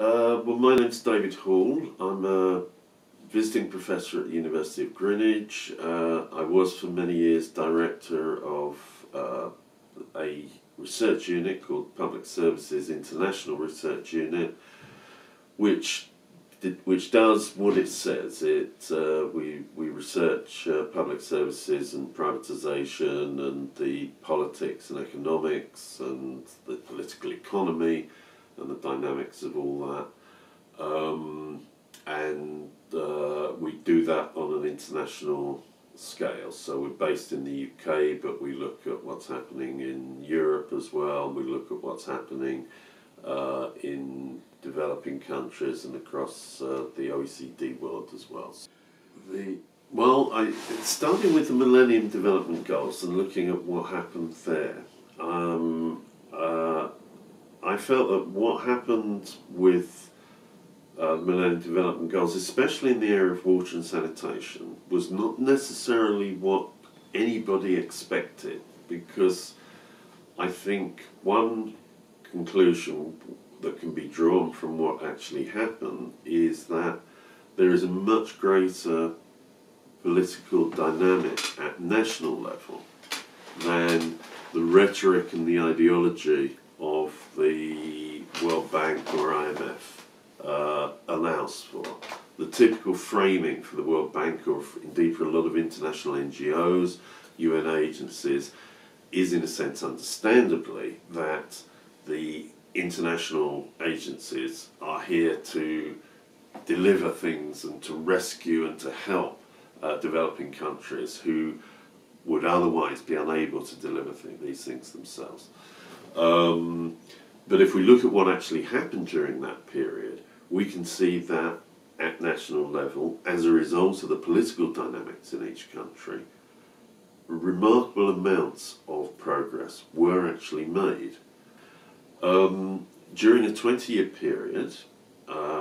Well, my name's David Hall. I'm a visiting professor at the University of Greenwich. I was for many years director of a research unit called Public Services International Research Unit, which does what it says. We research public services and privatisation and the politics and economics and the political economy and the dynamics of all that, and we do that on an international scale. So we're based in the UK, but we look at what's happening in Europe as well. We look at what's happening in developing countries and across the OECD world as well. Starting with the Millennium Development Goals and looking at what happened there, I felt that what happened with Millennium Development Goals, especially in the area of water and sanitation, was not necessarily what anybody expected, because I think one conclusion that can be drawn from what actually happened is that there is a much greater political dynamic at national level than the rhetoric and the ideology of the World Bank or IMF allows for. The typical framing for the World Bank, or indeed for a lot of international NGOs, UN agencies, is in a sense understandably that the international agencies are here to deliver things and to rescue and to help developing countries who would otherwise be unable to deliver these things themselves. But if we look at what actually happened during that period, we can see that at national level, as a result of the political dynamics in each country, remarkable amounts of progress were actually made. During a 20-year period,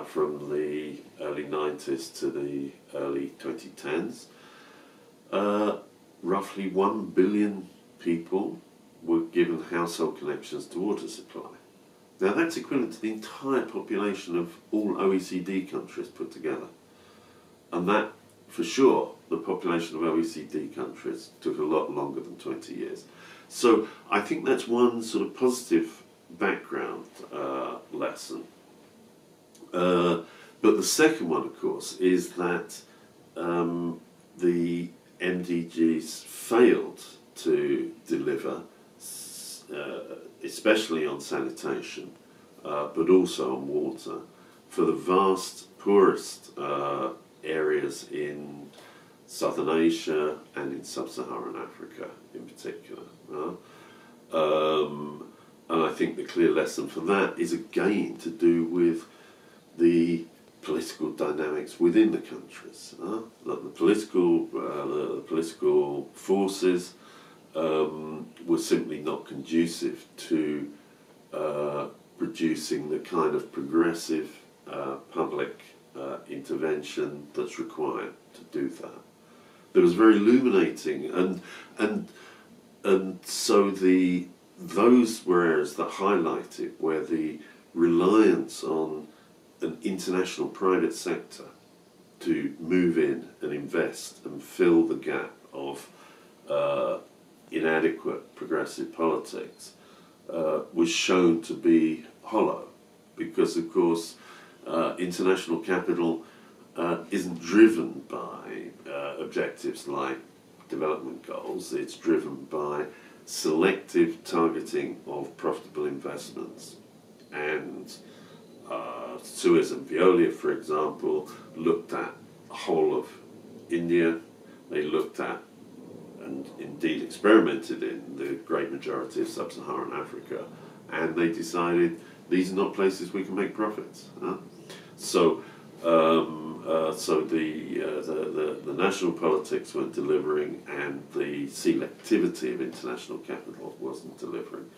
from the early 90s to the early 2010s, roughly 1 billion people were given household connections to water supply. Now that's equivalent to the entire population of all OECD countries put together. And that, for sure, the population of OECD countries took a lot longer than 20 years. So I think that's one sort of positive background lesson. But the second one, of course, is that the MDGs failed to deliver, especially on sanitation, but also on water, for the vast poorest areas in southern Asia and in sub-Saharan Africa in particular. And I think the clear lesson from that is again to do with the political dynamics within the countries. The political forces were simply not conducive to producing the kind of progressive public intervention that's required to do that. That was very illuminating, and so those were areas that highlighted where the reliance on an international private sector to move in and invest and fill the gap of inadequate progressive politics was shown to be hollow, because of course international capital isn't driven by objectives like development goals. It's driven by selective targeting of profitable investments, and Suez and Veolia, for example, looked at the whole of India. They looked at and indeed experimented in the great majority of sub-Saharan Africa, and they decided these are not places we can make profits. So the national politics weren't delivering, and the selectivity of international capital wasn't delivering.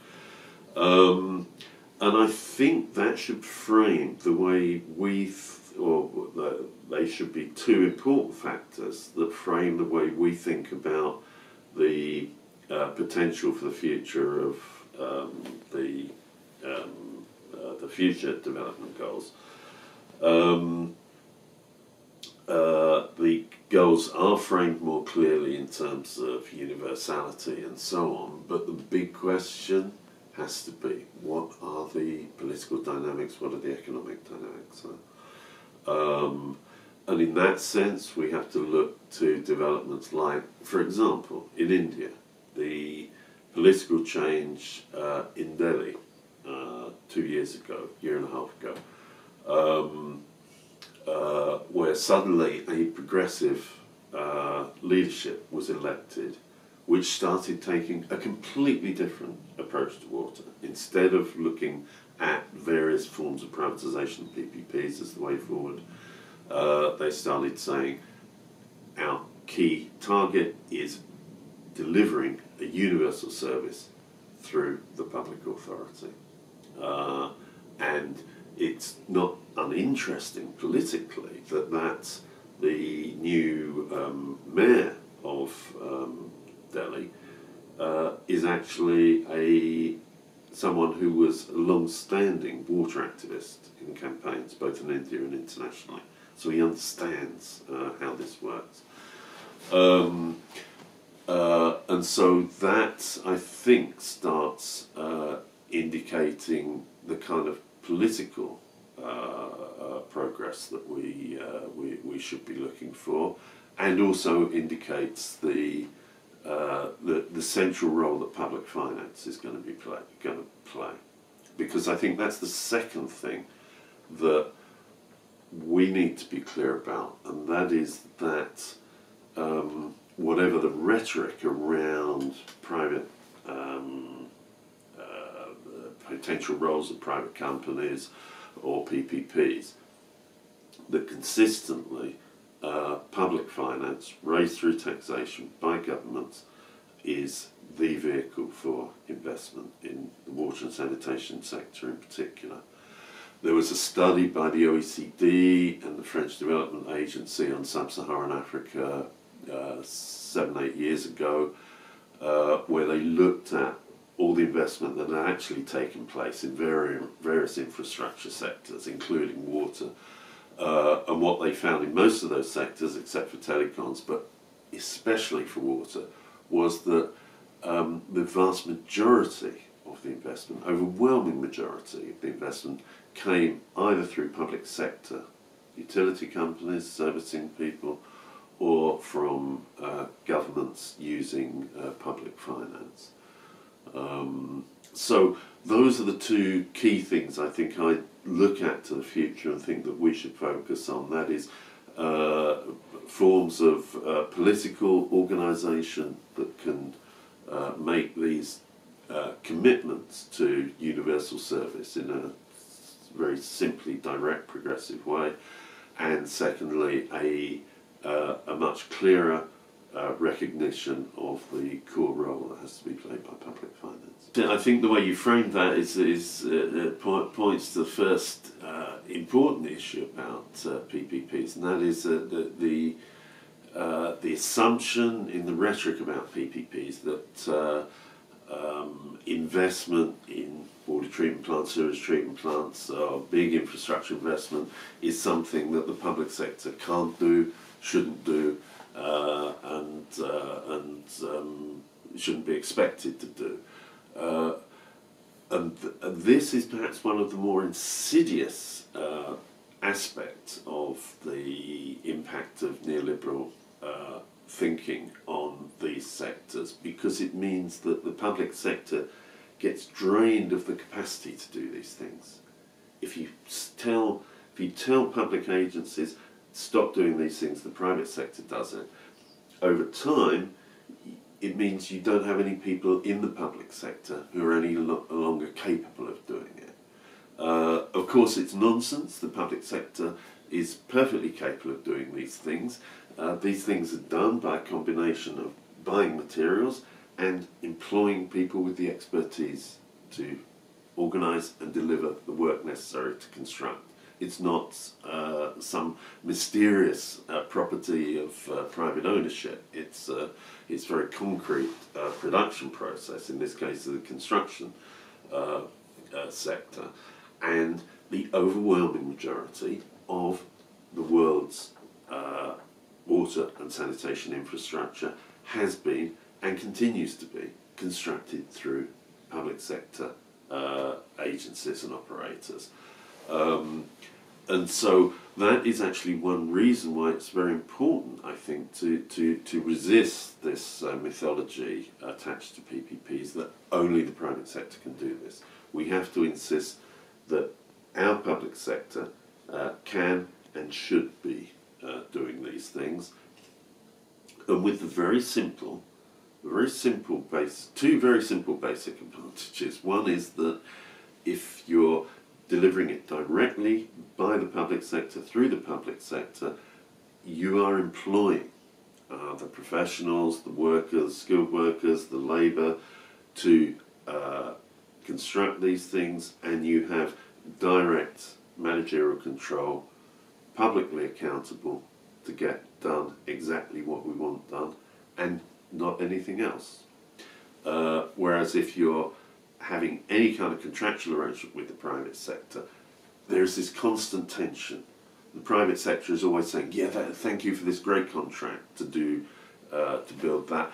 And I think that should frame the way they should be two important factors that frame the way we think about the potential for the future of the the future development goals. The goals are framed more clearly in terms of universality and so on, but the big question has to be, what are the political dynamics, what are the economic dynamics? And in that sense we have to look to developments like, for example, in India, the political change in Delhi 2 years ago, year and a half ago, where suddenly a progressive leadership was elected, which started taking a completely different approach to water. Instead of looking at various forms of privatization, PPPs as the way forward, they started saying our key target is delivering a universal service through the public authority. And it's not uninteresting politically that that's the new mayor of Delhi is actually someone who was a long-standing water activist in campaigns, both in India and internationally. So he understands how this works. And so that, I think, starts indicating the kind of political progress that we should be looking for, and also indicates the central role that public finance is going to be going to play, because I think that's the second thing that we need to be clear about, and that is that whatever the rhetoric around private potential roles of private companies or PPPs, that consistently public finance, raised through taxation by governments, is the vehicle for investment in the water and sanitation sector in particular. There was a study by the OECD and the French Development Agency on sub-Saharan Africa 7-8 years ago, where they looked at all the investment that had actually taken place in various infrastructure sectors, including water, and what they found in most of those sectors, except for telecoms, but especially for water, was that the vast majority of the investment, overwhelming majority of the investment, came either through public sector utility companies servicing people, or from governments using public finance. So those are the two key things I think I look at to the future and think that we should focus on. That is forms of political organisation that can make these commitments to universal service in a very simply direct progressive way, and secondly a much clearer recognition of the core role that has to be played by public finance. I think the way you framed that points to the first important issue about PPPs, and that is the assumption in the rhetoric about PPPs that investment in water treatment plants, sewage treatment plants, big infrastructure investment is something that the public sector can't do, shouldn't do, and shouldn't be expected to do. And this is perhaps one of the more insidious aspects of the impact of neoliberal thinking on these sectors, because it means that the public sector gets drained of the capacity to do these things. If you tell public agencies, stop doing these things, the private sector does it. Over time, it means you don't have any people in the public sector who are any longer capable of doing it. Of course, it's nonsense. The public sector is perfectly capable of doing these things. These things are done by a combination of buying materials and employing people with the expertise to organise and deliver the work necessary to construct. It's not some mysterious property of private ownership. It's very concrete production process, in this case the construction sector. and the overwhelming majority of the world's water and sanitation infrastructure has been and continues to be constructed through public sector agencies and operators. And so that is actually one reason why it's very important, I think, to resist this mythology attached to PPPs that only the private sector can do this. We have to insist that our public sector can and should be doing these things, and with the two very simple basic advantages. One is that if you're delivering it directly by the public sector, through the public sector, you are employing the professionals, the workers, skilled workers, the labour to construct these things, and you have direct managerial control, publicly accountable to get done exactly what we want done and not anything else. Whereas if you're having any kind of contractual arrangement with the private sector, there's this constant tension. The private sector is always saying, yeah, thank you for this great contract to do, to build that.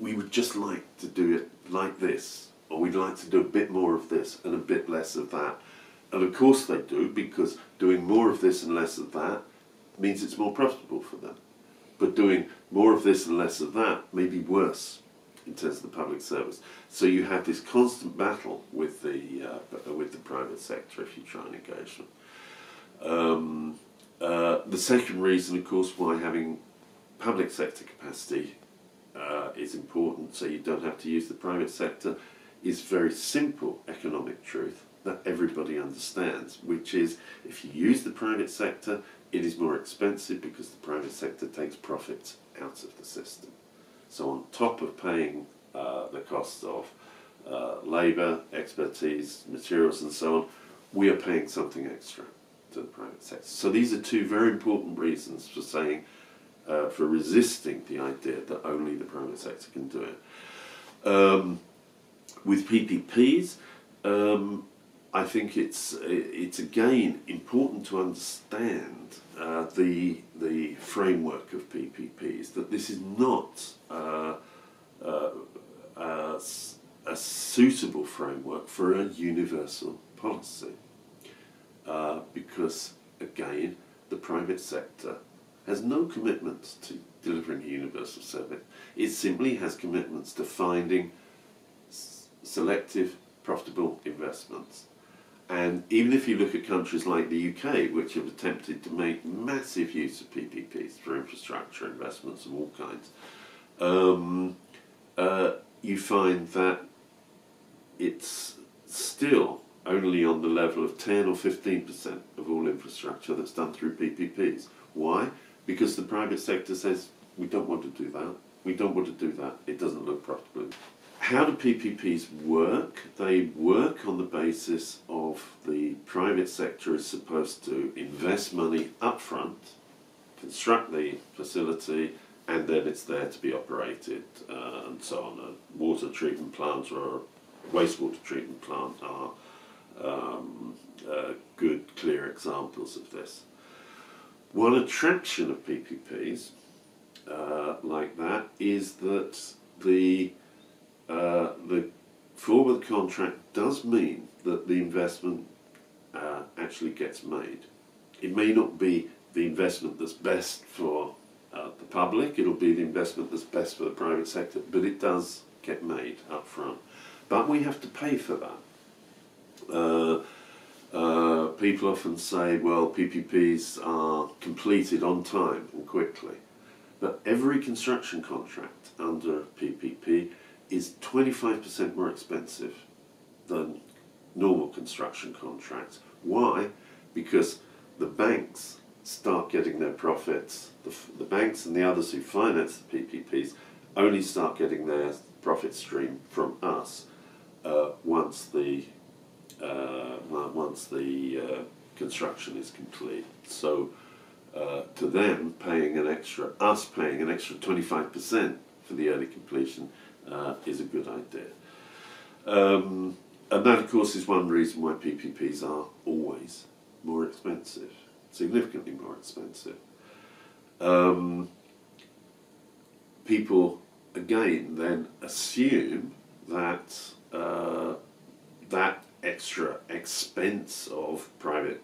We would just like to do it like this, or we'd like to do a bit more of this and a bit less of that. And of course they do, because doing more of this and less of that means it's more profitable for them. But doing more of this and less of that may be worse in terms of the public service. So you have this constant battle with the private sector if you try and engage them. The second reason, of course, why having public sector capacity is important, so you don't have to use the private sector, is very simple economic truth that everybody understands, which is if you use the private sector, it is more expensive because the private sector takes profits out of the system. So on top of paying the cost of labour, expertise, materials and so on, we are paying something extra to the private sector. So these are two very important reasons for saying, for resisting the idea that only the private sector can do it. With PPPs, I think it's again important to understand the framework of PPPs, that this is not a suitable framework for a universal policy, because again the private sector has no commitments to delivering a universal service. It simply has commitments to finding selective profitable investments. And even if you look at countries like the UK, which have attempted to make massive use of PPPs for infrastructure investments of all kinds, you find that it's still only on the level of 10 or 15% of all infrastructure that's done through PPPs. Why? Because the private sector says, we don't want to do that, we don't want to do that, it doesn't look profitable. How do PPPs work? They work on the basis of the private sector is supposed to invest money up front, construct the facility, and then it's there to be operated and so on. A water treatment plant or a wastewater treatment plant are good, clear examples of this. One attraction of PPPs like that is that the form of the contract does mean that the investment actually gets made. It may not be the investment that's best for the public, it'll be the investment that's best for the private sector, but it does get made up front. But we have to pay for that. People often say, well, PPPs are completed on time and quickly. But every construction contract under PPP is 25% more expensive than normal construction contracts. Why? Because the banks start getting their profits, the banks and the others who finance the PPPs only start getting their profit stream from us once the construction is complete. So to them, us paying an extra 25% for the early completion is a good idea. And that, of course, is one reason why PPPs are always more expensive, significantly more expensive. People, again, then assume that that extra expense of private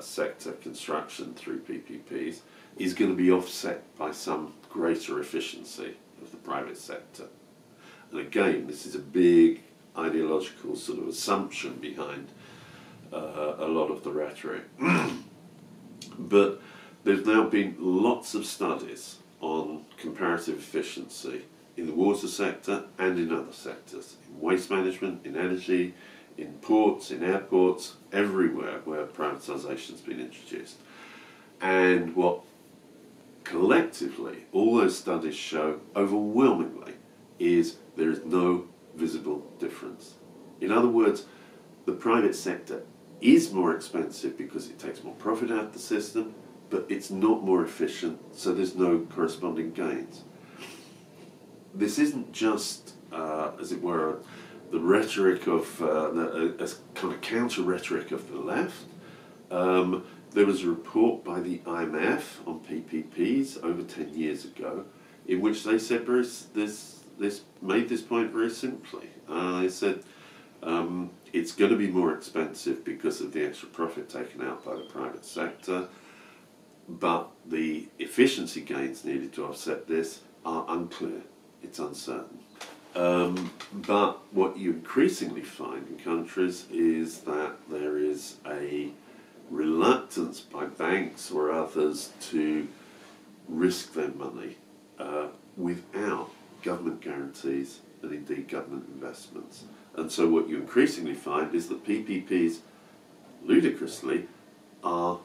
sector construction through PPPs is going to be offset by some greater efficiency of the private sector. And again, this is a big ideological sort of assumption behind a lot of the rhetoric. But there's now been lots of studies on comparative efficiency in the water sector and in other sectors, in waste management, in energy, in ports, in airports, everywhere where privatisation has been introduced. And what collectively all those studies show overwhelmingly is there is no visible difference. In other words, the private sector is more expensive because it takes more profit out of the system, but it's not more efficient, so there's no corresponding gains. This isn't just, as it were, the rhetoric of, kind of counter-rhetoric of the left. There was a report by the IMF on PPPs over 10 years ago in which they said made this point very simply. They said it's going to be more expensive because of the extra profit taken out by the private sector, but the efficiency gains needed to offset this are unclear, it's uncertain. But what you increasingly find in countries is that there is a reluctance by banks or others to risk their money without government guarantees and indeed government investments. And so what you increasingly find is that PPPs, ludicrously, are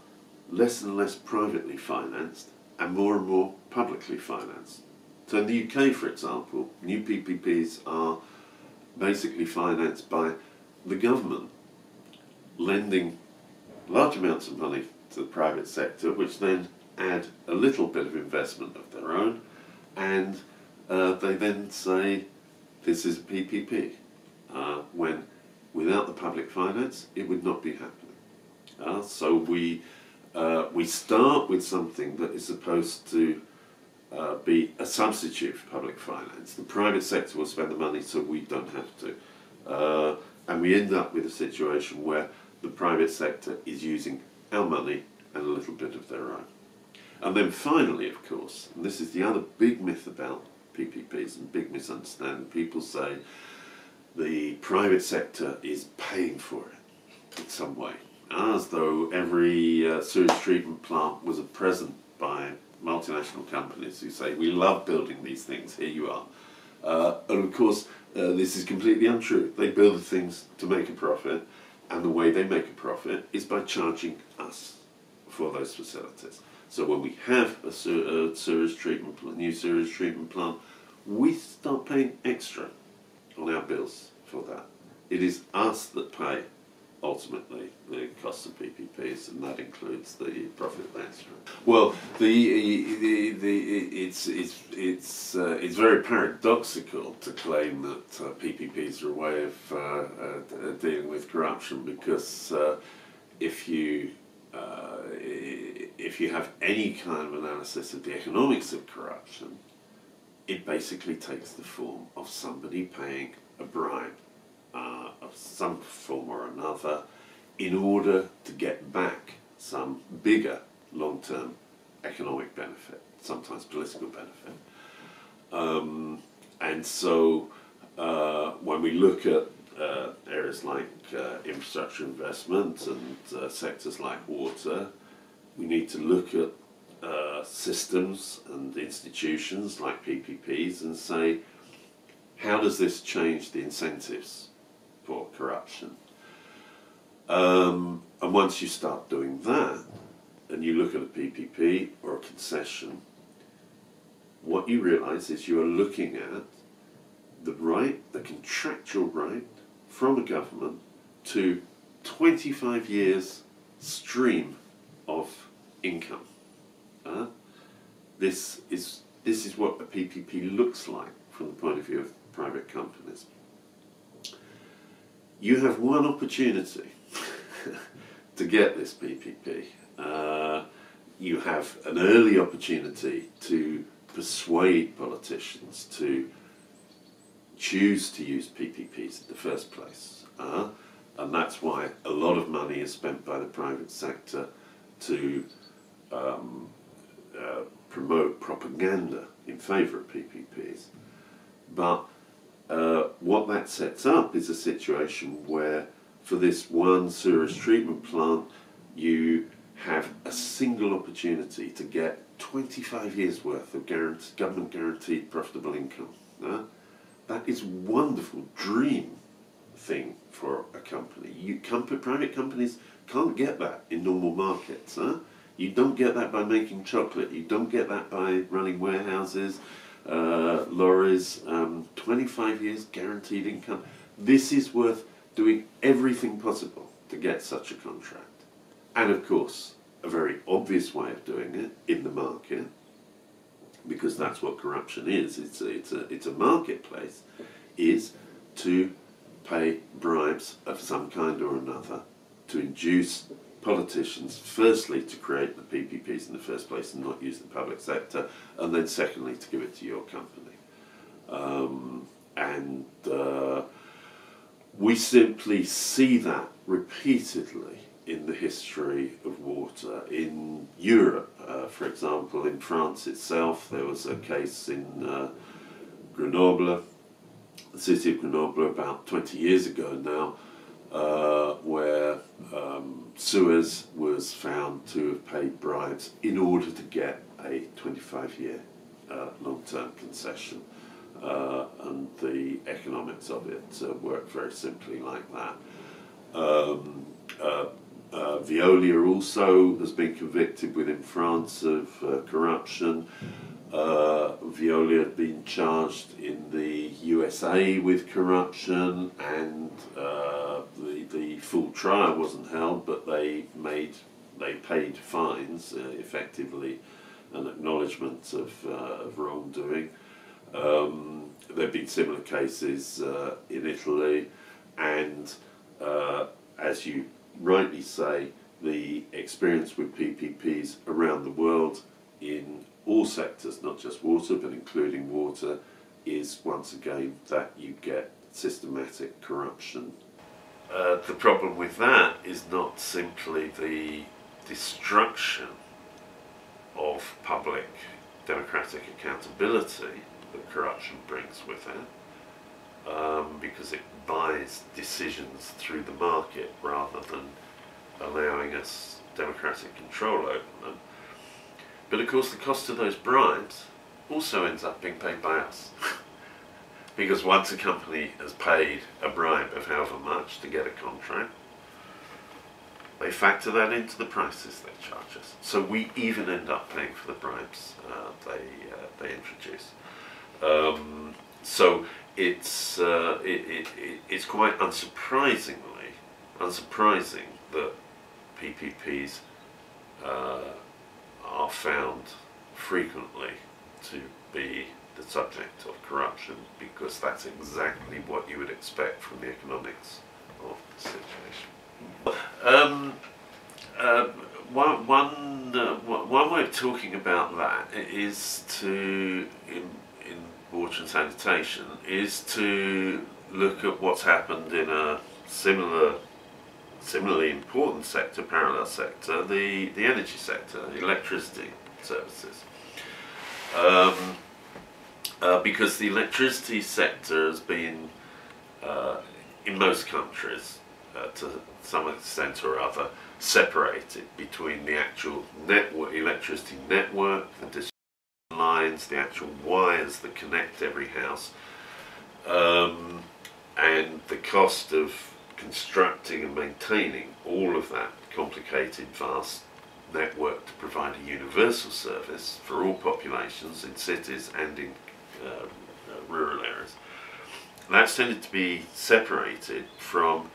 less and less privately financed and more publicly financed. So in the UK, for example, new PPPs are basically financed by the government lending large amounts of money to the private sector, which then add a little bit of investment of their own, and they then say this is a PPP, when without the public finance it would not be happening. So we start with something that is supposed to be a substitute for public finance. The private sector will spend the money so we don't have to. And we end up with a situation where the private sector is using our money and a little bit of their own. And then finally, of course, and this is the other big myth about PPPs and big misunderstanding, people say the private sector is paying for it in some way, as though every sewage treatment plant was a present by multinational companies who say, we love building these things, here you are. And of course, this is completely untrue. They build things to make a profit, and the way they make a profit is by charging us for those facilities. So when we have a new sewage treatment plant, we start paying extra on our bills for that. It is us that pay, ultimately, the cost of PPPs, and that includes the profit transfer. Well, it's very paradoxical to claim that PPPs are a way of dealing with corruption, because if you have any kind of analysis of the economics of corruption, it basically takes the form of somebody paying a bribe of some form or another in order to get back some bigger long-term economic benefit, sometimes political benefit. And so when we look at areas like infrastructure investment and sectors like water, we need to look at systems and institutions like PPPs and say, how does this change the incentives for corruption? And once you start doing that, and you look at a PPP or a concession, what you realise is you are looking at the right, the contractual right from a government to 25 years stream of income. This is what a PPP looks like from the point of view of private companies. You have one opportunity to get this PPP. You have an early opportunity to persuade politicians to choose to use PPPs in the first place. And that's why a lot of money is spent by the private sector to promote propaganda in favour of PPPs. But what that sets up is a situation where for this one sewage treatment plant you have a single opportunity to get 25 years worth of government guaranteed profitable income. That is a wonderful dream thing for a company. Private companies can't get that in normal markets. You don't get that by making chocolate, you don't get that by running warehouses, lorries, 25 years guaranteed income. This is worth doing everything possible to get such a contract. And of course, a very obvious way of doing it in the market, because that's what corruption is, it's a marketplace, is to pay bribes of some kind or another to induce politicians, firstly, to create the PPPs in the first place and not use the public sector, and then secondly, to give it to your company. We simply see that repeatedly in the history of water. In Europe, for example, in France itself, there was a case in Grenoble, the city of Grenoble, about 20 years ago now, where Suez was found to have paid bribes in order to get a 25-year long-term concession, and the economics of it work very simply like that. Veolia also has been convicted within France of corruption. Veolia had been charged in the USA with corruption, and the full trial wasn't held, but they paid fines, effectively an acknowledgement of wrongdoing. There have been similar cases in Italy, and as you rightly say, the experience with PPPs around the world in all sectors, not just water but including water, is once again that you get systematic corruption. The problem with that is not simply the destruction of public democratic accountability that corruption brings with it, because it buys decisions through the market rather than allowing us democratic control over them. But of course the cost of those bribes also ends up being paid by us. Because once a company has paid a bribe of however much to get a contract, they factor that into the prices they charge us. So we even end up paying for the bribes they introduce. So it's quite unsurprising that PPPs are found frequently to be the subject of corruption, because that's exactly what you would expect from the economics of the situation. One way of talking about that is to, in water and sanitation, is to look at what's happened in a similarly important sector, parallel sector, the energy sector, the electricity services. Because the electricity sector has been, in most countries, to some extent or other, separated between the actual network, electricity network, the distribution lines, the actual wires that connect every house, and the cost of constructing and maintaining all of that complicated, vast network to provide a universal service for all populations in cities and in rural areas. That's tended to be separated from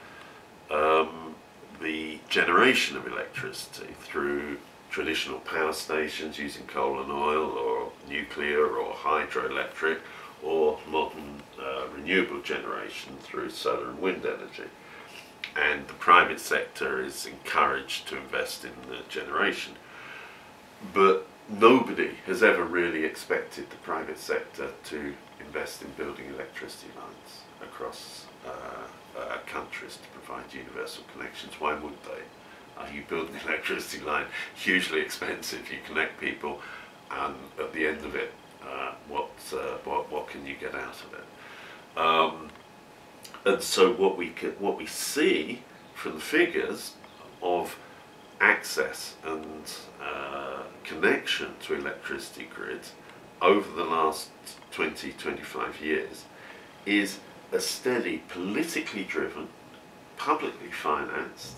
the generation of electricity through traditional power stations using coal and oil, or nuclear or hydroelectric, or modern renewable generation through solar and wind energy. and the private sector is encouraged to invest in the generation. But nobody has ever really expected the private sector to invest in building electricity lines across countries to provide universal connections. Why would they? You build an electricity line, hugely expensive, you connect people, and at the end of it, what can you get out of it? And so what we see from the figures of access and connection to electricity grids over the last 20-25 years is a steady, politically driven, publicly financed,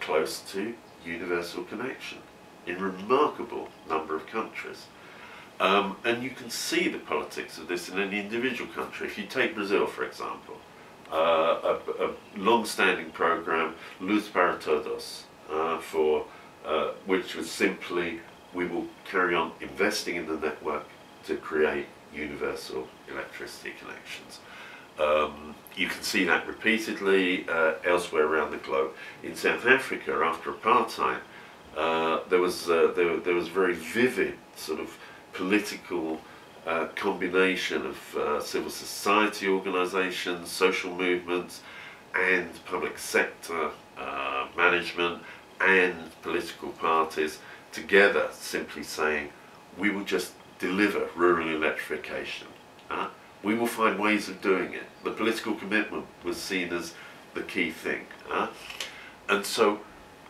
close to universal connection in a remarkable number of countries. And you can see the politics of this in any individual country. If you take Brazil, for example, a long-standing program, Luz para Todos, which was simply, we will carry on investing in the network to create universal electricity connections. You can see that repeatedly elsewhere around the globe. In South Africa, after apartheid, there was very vivid sort of political combination of civil society organisations, social movements, and public sector management and political parties together, simply saying, we will just deliver rural electrification. We will find ways of doing it. The political commitment was seen as the key thing. And so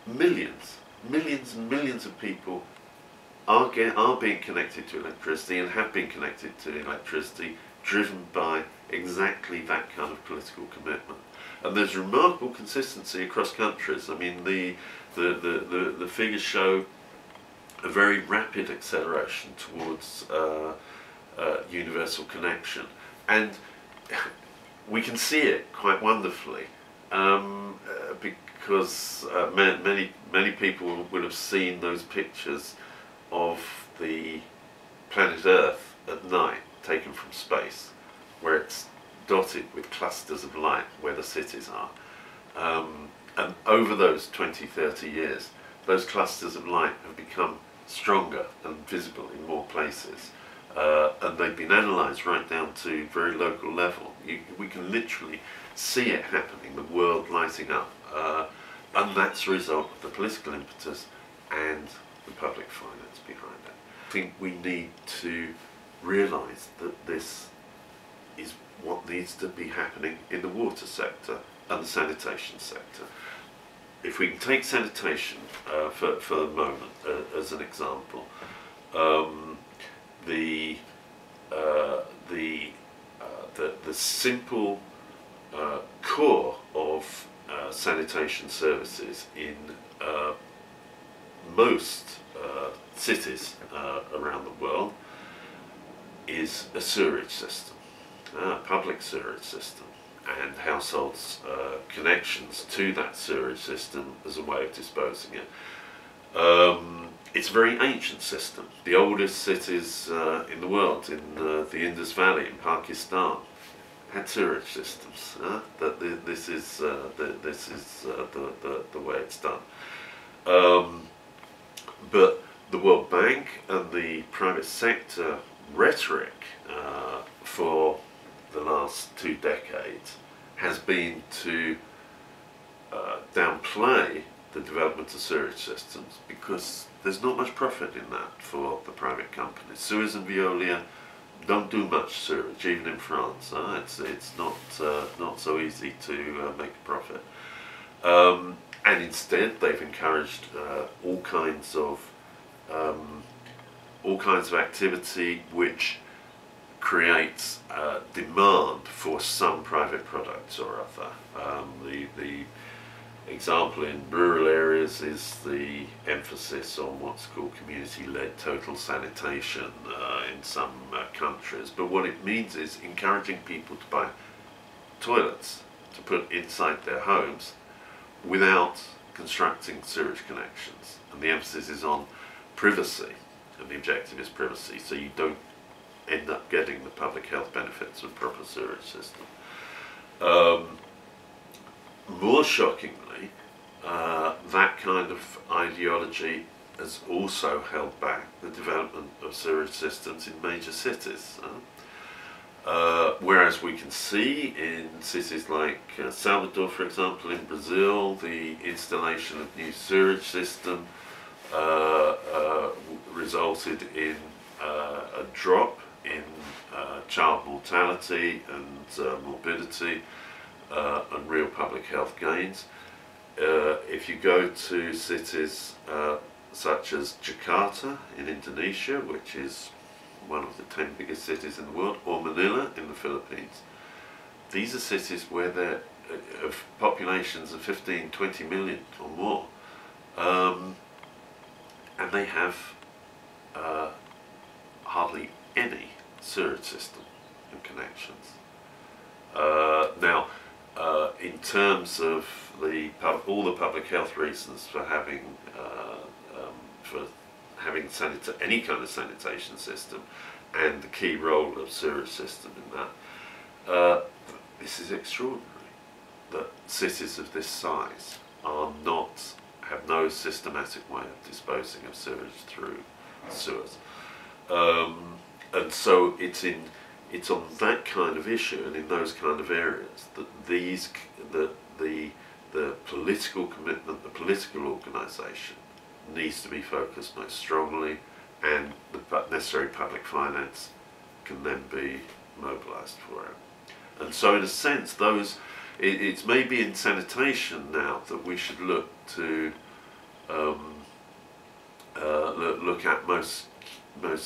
millions and millions of people are being connected to electricity and have been connected to electricity, driven by exactly that kind of political commitment. And there's remarkable consistency across countries. I mean, the figures show a very rapid acceleration towards universal connection. And we can see it quite wonderfully because many people will have seen those pictures of the planet Earth at night, taken from space, where it's dotted with clusters of light where the cities are. And over those 20-30 years, those clusters of light have become stronger and visible in more places. And they've been analysed right down to very local level. We can literally see it happening, the world lighting up. And that's a result of the political impetus and the public finance behind it. I think we need to realise that this is what needs to be happening in the water sector and the sanitation sector. If we can take sanitation for the moment as an example, the simple core of sanitation services in most cities around the world is a sewerage system, a public sewerage system, and households' connections to that sewerage system as a way of disposing it. It's a very ancient system. The oldest cities in the world, in the Indus Valley in Pakistan, had sewerage systems. This is the way it's done. But the World Bank and the private sector rhetoric for the last 2 decades has been to downplay the development of sewerage systems because there's not much profit in that for the private companies. Suez and Veolia don't do much sewerage, even in France. It's not so easy to make a profit. And instead, they've encouraged all kinds of activity which creates demand for some private products or other. The example in rural areas is the emphasis on what's called community-led total sanitation in some countries. But what it means is encouraging people to buy toilets to put inside their homes without constructing sewage connections. And the emphasis is on privacy, and the objective is privacy, so you don't end up getting the public health benefits of proper sewage system. shockingly, that kind of ideology has also held back the development of sewage systems in major cities. Whereas we can see in cities like Salvador, for example, in Brazil, the installation of new sewage system resulted in a drop in child mortality and morbidity and real public health gains. If you go to cities such as Jakarta in Indonesia, which is one of the 10 biggest cities in the world, or Manila in the Philippines, these are cities where there are populations of 15, 20 million or more, and they have hardly any sewage system and connections. Now, in terms of the all the public health reasons for having any kind of sanitation system, and the key role of sewage system in that, this is extraordinary that cities of this size are not, have no systematic way of disposing of sewage through sewers. And so it's on that kind of issue and in those kind of areas that the political commitment, the political organisation needs to be focused most strongly, and the necessary public finance can then be mobilised for it. And so in a sense, those, it's maybe in sanitation now that we should look to look at most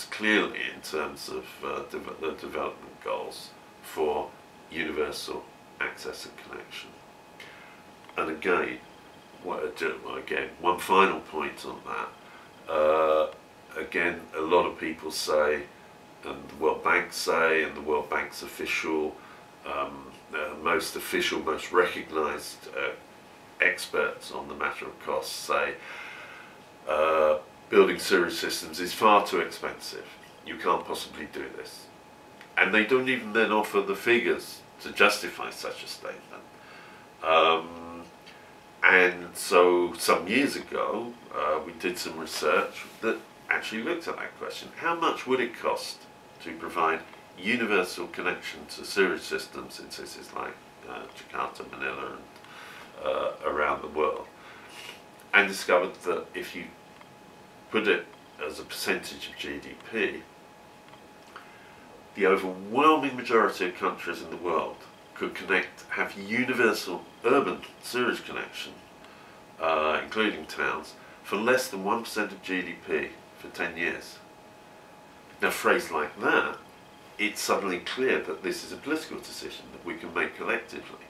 clearly in terms of the development goals for universal access and connection. And again, one final point on that. Again, a lot of people say, and the World Bank say, and the World Bank's official, most recognised experts on the matter of costs say, building sewage systems is far too expensive. You can't possibly do this. And they don't even then offer the figures to justify such a statement. And so some years ago we did some research that actually looked at that question. How much would it cost to provide universal connection to sewage systems in cities like Jakarta, Manila and around the world? And discovered that if you put it as a percentage of GDP, the overwhelming majority of countries in the world could have universal urban sewage connection, including towns, for less than 1% of GDP for 10 years. Now, phrased like that, it's suddenly clear that this is a political decision that we can make collectively.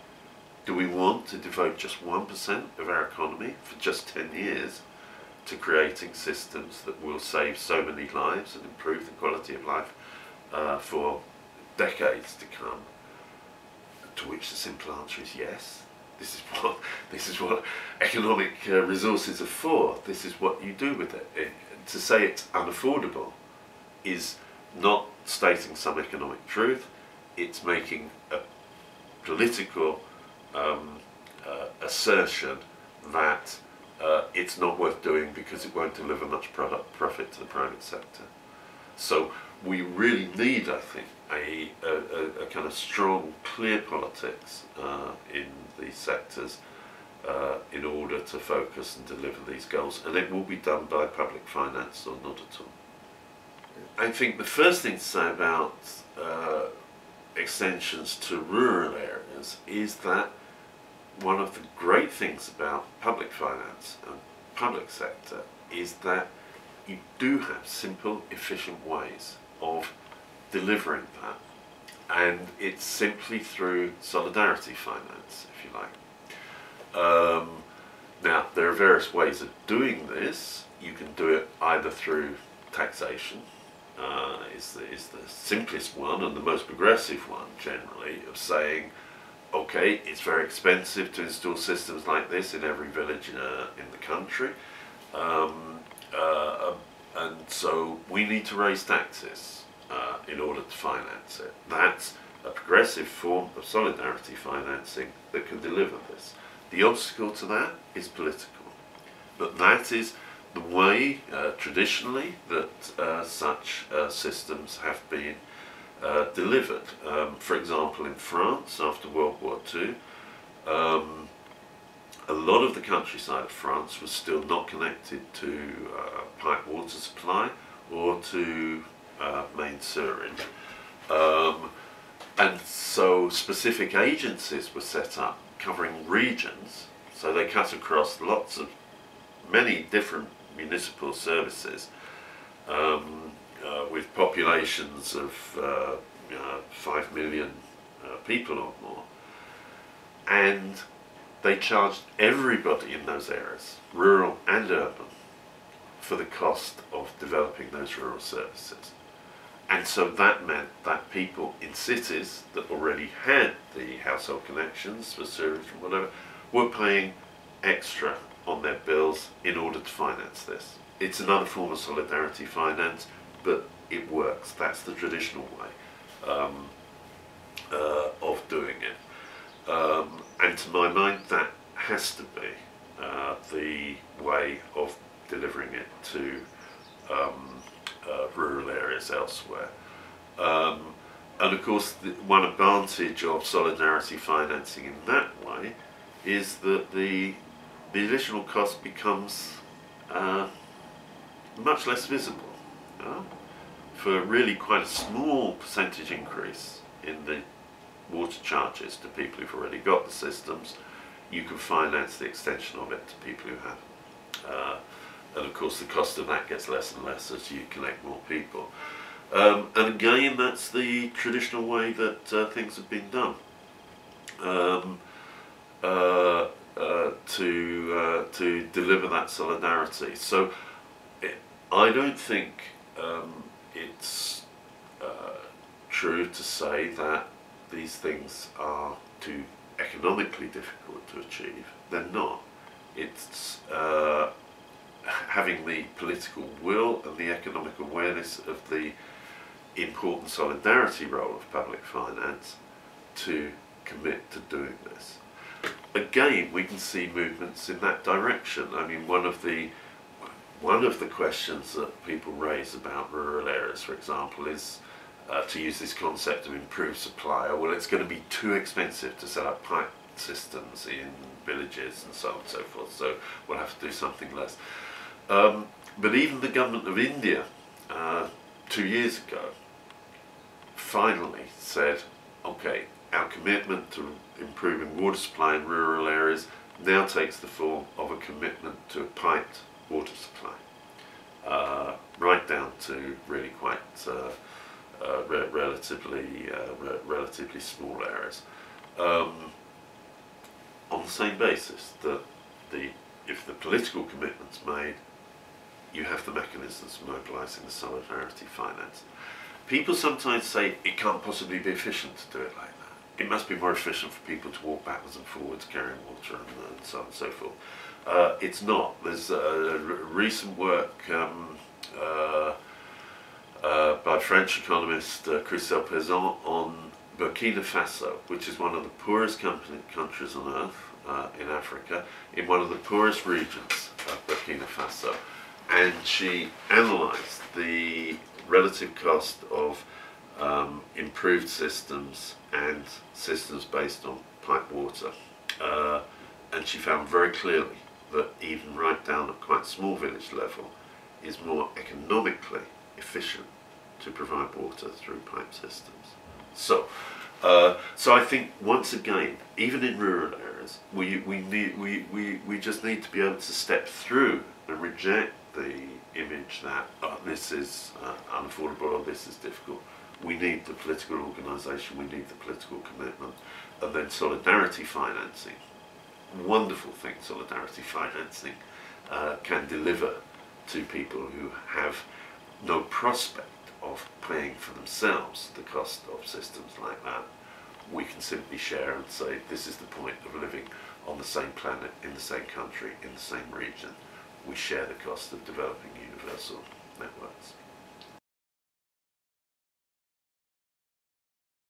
Do we want to devote just 1% of our economy for just 10 years to creating systems that will save so many lives and improve the quality of life for decades to come? To which the simple answer is yes. This is what economic resources are for. This is what you do with it. To say it's unaffordable is not stating some economic truth. It's making a political assertion that it's not worth doing because it won't deliver much profit to the private sector. So we really need, I think, a kind of strong, clear politics in these sectors in order to focus and deliver these goals, and it will be done by public finance or not at all. I think the first thing to say about extensions to rural areas is that one of the great things about public finance and public sector is that you do have simple, efficient ways of delivering that, and it's simply through solidarity finance, if you like. Now, there are various ways of doing this. You can do it either through taxation, is the simplest one and the most progressive one generally, of saying, okay, it's very expensive to install systems like this in every village in the country, and so we need to raise taxes in order to finance it. That's a progressive form of solidarity financing that can deliver this. The obstacle to that is political, but that is the way traditionally that such systems have been delivered. For example, in France after World War II, a lot of the countryside of France was still not connected to pipe water supply or to main sewerage. And so specific agencies were set up covering regions, so they cut across lots of many different municipal services with populations of 5 million people or more, and they charged everybody in those areas, rural and urban, for the cost of developing those rural services. And so that meant that people in cities that already had the household connections for sewage and whatever were paying extra on their bills in order to finance this. It's another form of solidarity finance, but it works. That's the traditional way of doing it. And to my mind, that has to be the way of delivering it to rural areas elsewhere. And of course, one advantage of solidarity financing in that way is that the additional cost becomes much less visible. For really quite a small percentage increase in the water charges to people who've already got the systems, you can finance the extension of it to people who haven't. And of course the cost of that gets less and less as you connect more people. And again, that's the traditional way that things have been done. To deliver that solidarity. So I don't think it's true to say that these things are too economically difficult to achieve. They're not. It's having the political will and the economic awareness of the important solidarity role of public finance to commit to doing this. Again, we can see movements in that direction. I mean, one of the questions that people raise about rural areas, for example, is to use this concept of improved supply. Well, it's going to be too expensive to set up pipe systems in villages and so on and so forth, so we'll have to do something less. But even the government of India 2 years ago finally said, okay, our commitment to improving water supply in rural areas now takes the form of a commitment to a piped water supply, right down to really quite relatively small areas, on the same basis that if the political commitment's made, you have the mechanisms mobilising the solidarity finance. People sometimes say it can't possibly be efficient to do it like that. It must be more efficient for people to walk backwards and forwards carrying water and so on and so forth. It's not. There's recent work by French economist Christelle Pezant on Burkina Faso, which is one of the poorest countries on earth in Africa, in one of the poorest regions of Burkina Faso. And she analysed the relative cost of improved systems and systems based on pipe water, and she found very clearly that even right down at quite small village level is more economically efficient to provide water through pipe systems. So so I think once again, even in rural areas, we just need to be able to step through and reject the image that this is unaffordable or this is difficult. We need the political organisation, we need the political commitment, and then solidarity financing. Wonderful thing solidarity financing can deliver to people who have no prospect of paying for themselves the cost of systems like that. We can simply share and say this is the point of living on the same planet, in the same country, in the same region. We share the cost of developing universal networks.